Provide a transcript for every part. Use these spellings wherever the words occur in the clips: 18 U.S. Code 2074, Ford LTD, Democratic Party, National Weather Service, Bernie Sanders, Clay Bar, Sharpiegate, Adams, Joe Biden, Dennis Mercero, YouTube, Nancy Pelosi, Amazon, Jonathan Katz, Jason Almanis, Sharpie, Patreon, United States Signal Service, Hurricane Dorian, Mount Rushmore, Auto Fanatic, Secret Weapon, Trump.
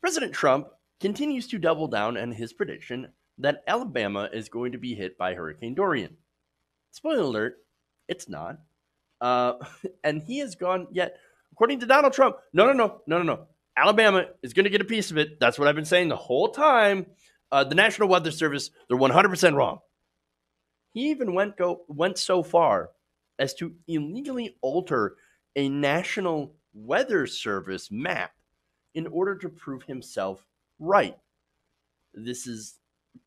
President Trump continues to double down on his prediction that Alabama is going to be hit by Hurricane Dorian. Spoiler alert, it's not. And he has gone yet, according to Donald Trump, no. Alabama is going to get a piece of it. That's what I've been saying the whole time. The National Weather Service, they're 100% wrong. He even went so far as to illegally alter a National Weather Service map in order to prove himself right. This is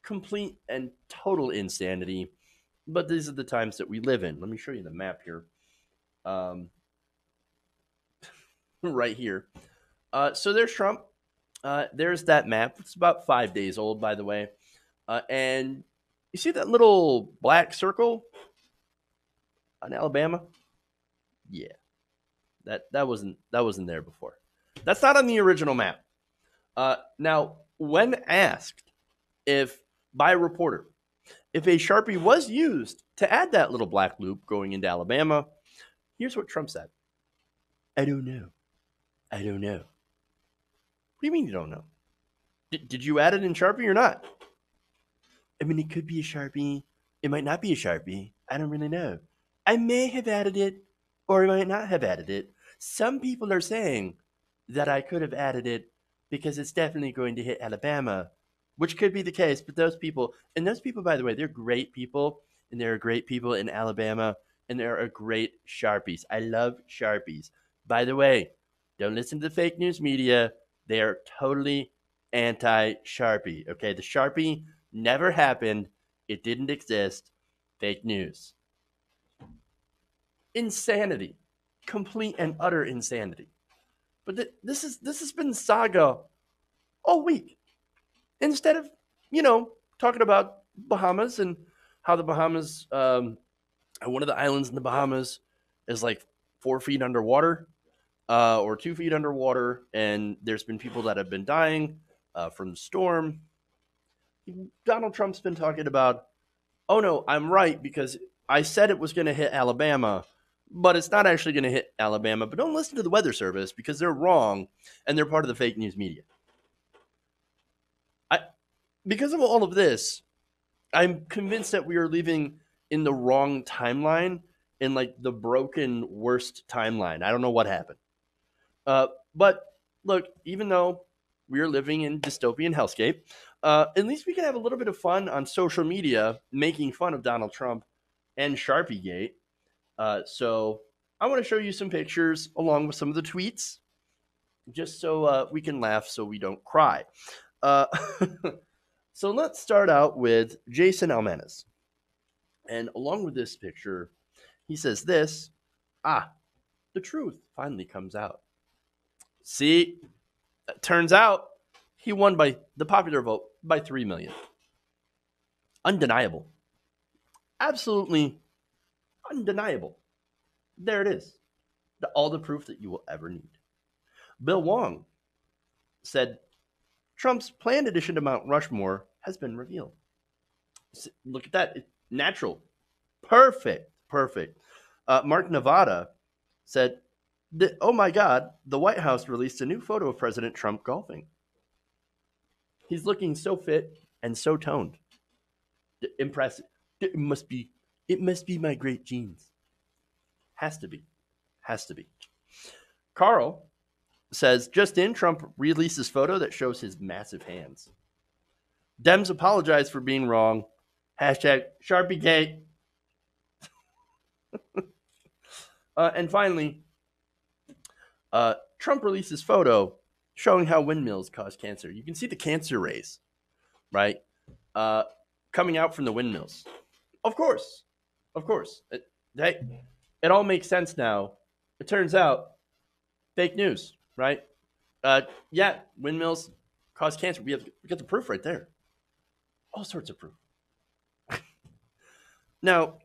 complete and total insanity, but these are the times that we live in. Let me show you the map here. Right here. So there's Trump. There's that map. It's about 5 days old, by the way. And you see that little black circle on Alabama? Yeah. That wasn't there before. That's not on the original map. Now, when asked by a reporter if a Sharpie was used to add that little black loop going into Alabama, here's what Trump said. I don't know. What do you mean you don't know? Did you add it in Sharpie or not? I mean, it could be a Sharpie. It might not be a Sharpie. I don't really know. I may have added it or I might not have added it. Some people are saying that I could have added it because it's definitely going to hit Alabama, which could be the case. But those people, by the way, they're great people, and there are great people in Alabama, and there are great Sharpies. I love Sharpies. By the way, don't listen to the fake news media. They are totally anti-Sharpie. Okay, the Sharpie never happened. It didn't exist. Fake news. Insanity. Complete and utter insanity. But this has been saga all week. Instead of, talking about Bahamas and how the Bahamas, one of the islands in the Bahamas is like 4 feet underwater or 2 feet underwater. And there's been people that have been dying from the storm. Donald Trump's been talking about, oh, no, I'm right because I said it was going to hit Alabama, but it's not actually going to hit Alabama. But don't listen to the weather service because they're wrong and they're part of the fake news media. Because of all of this, I'm convinced that we are living in the wrong timeline, in like the broken worst timeline. I don't know what happened. But look, even though we are living in dystopian hellscape, at least we can have a little bit of fun on social media making fun of Donald Trump and Sharpiegate. So I want to show you some pictures along with some of the tweets just so we can laugh so we don't cry. So let's start out with Jason Almanis. And along with this picture, he says this, the truth finally comes out. See, it turns out he won by the popular vote by 3 million. Undeniable. Absolutely undeniable. There it is. All the proof that you will ever need. Bill Wong said, Trump's planned addition to Mount Rushmore has been revealed. Look at that. It's natural. Perfect. Mark Nevada said, oh, my God, the White House released a new photo of President Trump golfing. He's looking so fit and so toned. Impressive. It must be my great genes. Has to be. Carl says, just in, Trump releases photo that shows his massive hands. Dems apologize for being wrong. #Sharpiegate. And finally, Trump releases photo showing how windmills cause cancer. You can see the cancer rays, right? Coming out from the windmills. Of course. It all makes sense now. It turns out, fake news. Right? Yeah, windmills cause cancer. We got the proof right there. All sorts of proof. Now,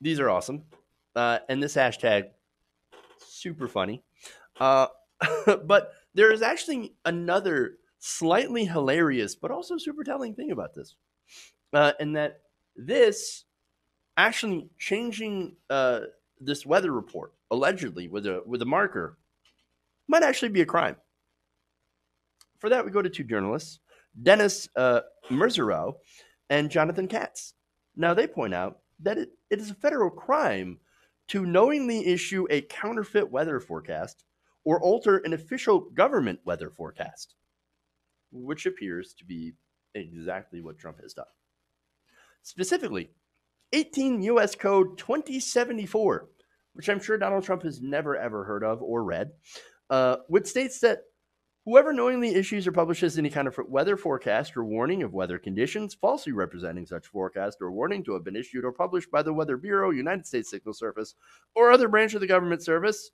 these are awesome. And this hashtag, super funny. But there is actually another slightly hilarious, but also super telling thing about this. And that this actually changing this weather report, allegedly with a marker, might actually be a crime. For that, we go to two journalists, Dennis Mercero and Jonathan Katz. Now, they point out that it is a federal crime to knowingly issue a counterfeit weather forecast or alter an official government weather forecast, which appears to be exactly what Trump has done. Specifically, 18 U.S. Code 2074, which I'm sure Donald Trump has never, ever heard of or read, which states that whoever knowingly issues or publishes any kind of weather forecast or warning of weather conditions, falsely representing such forecast or warning to have been issued or published by the Weather Bureau, United States Signal Service, or other branch of the government service,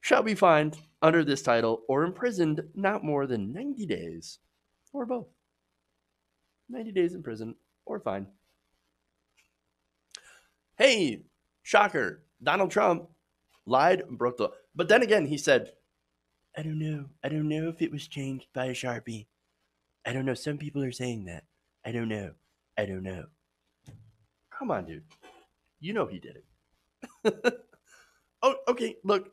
shall be fined under this title or imprisoned not more than 90 days or both. 90 days in prison or fine. Hey, shocker, Donald Trump lied and broke the law. But then again, he said, I don't know. I don't know if it was changed by a Sharpie. I don't know. Some people are saying that. I don't know. I don't know. Come on, dude. You know he did it. Oh, okay. Look.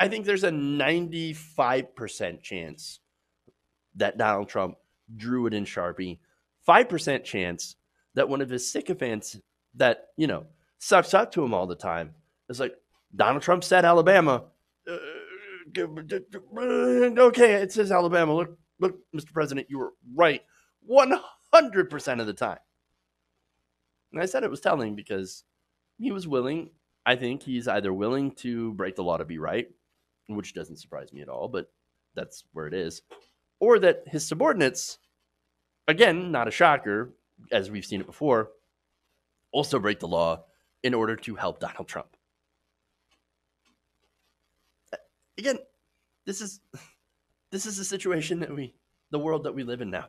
I think there's a 95% chance that Donald Trump drew it in Sharpie, 5% chance that one of his sycophants that, you know, sucks up to him all the time is like, Donald Trump said Alabama. Okay, it says Alabama. Look, Mr. President, you were right 100% of the time. And I said it was telling because he was willing. I think he's either willing to break the law to be right, which doesn't surprise me at all, but that's where it is. Or that his subordinates, again, not a shocker, as we've seen it before, also break the law in order to help Donald Trump. Again, this is the situation that the world that we live in now.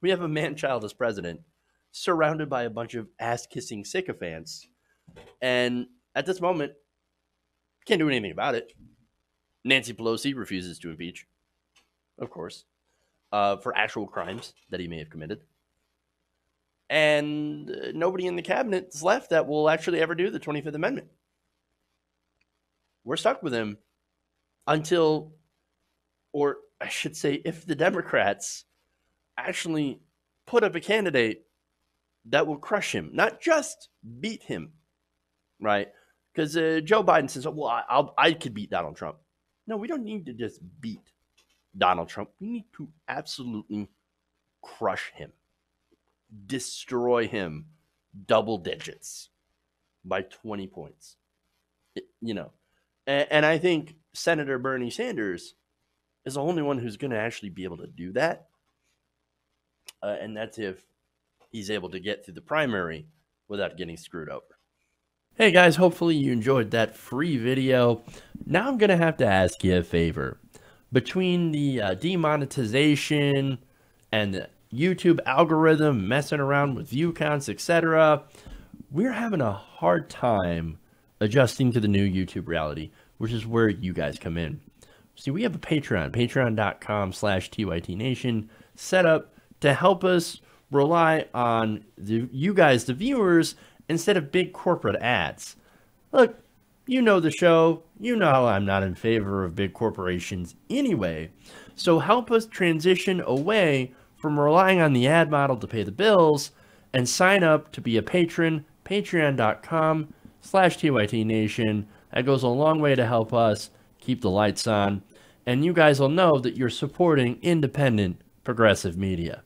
We have a man-child as president surrounded by a bunch of ass-kissing sycophants. And at this moment, can't do anything about it. Nancy Pelosi refuses to impeach, of course, for actual crimes that he may have committed. And nobody in the cabinet is left that will actually ever do the 25th Amendment. We're stuck with him until, or I should say, if the Democrats actually put up a candidate that will crush him, not just beat him. Right? Because Joe Biden says, well, I could beat Donald Trump. No, we don't need to just beat Donald Trump. We need to absolutely crush him, destroy him double digits by 20 points. And I think Senator Bernie Sanders is the only one who's going to actually be able to do that. And that's if he's able to get through the primary without getting screwed over. Hey guys, hopefully you enjoyed that free video. Now I'm going to have to ask you a favor. Between the demonetization and the YouTube algorithm messing around with view counts, etc., we're having a hard time adjusting to the new YouTube reality, which is where you guys come in. See, we have a Patreon, patreon.com/TYTNation, set up to help us rely on you guys, the viewers, instead of big corporate ads. Look, you know the show. You know I'm not in favor of big corporations anyway. So help us transition away from relying on the ad model to pay the bills and sign up to be a patron, patreon.com/TYTNation. That goes a long way to help us keep the lights on. And you guys will know that you're supporting independent progressive media.